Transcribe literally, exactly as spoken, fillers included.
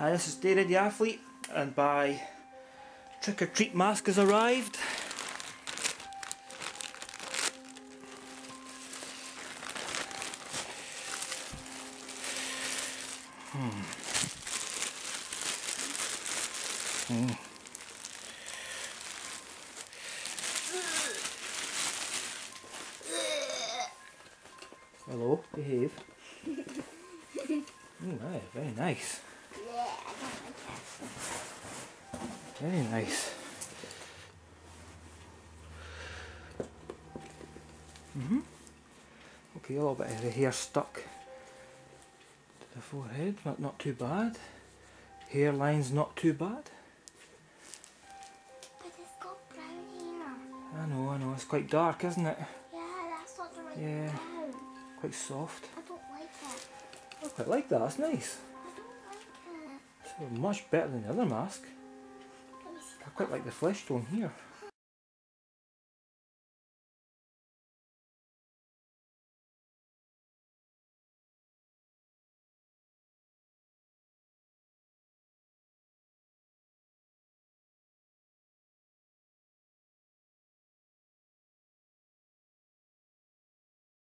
Hi, this is Darren the Athlete, and my trick or treat mask has arrived. Hmm. Hmm. Hello, behave. Ooh, nice, very nice. Very nice. Mm-hmm. Okay, a little bit of the hair stuck to the forehead, but not too bad. Hairline's not too bad. But it's got brown hair. I know, I know. It's quite dark, isn't it? Yeah, that's not the right brown. Yeah. Quite soft. I don't like it. I quite like that, that's nice. I don't like it. It's much better than the other mask. I quite like the flesh tone here.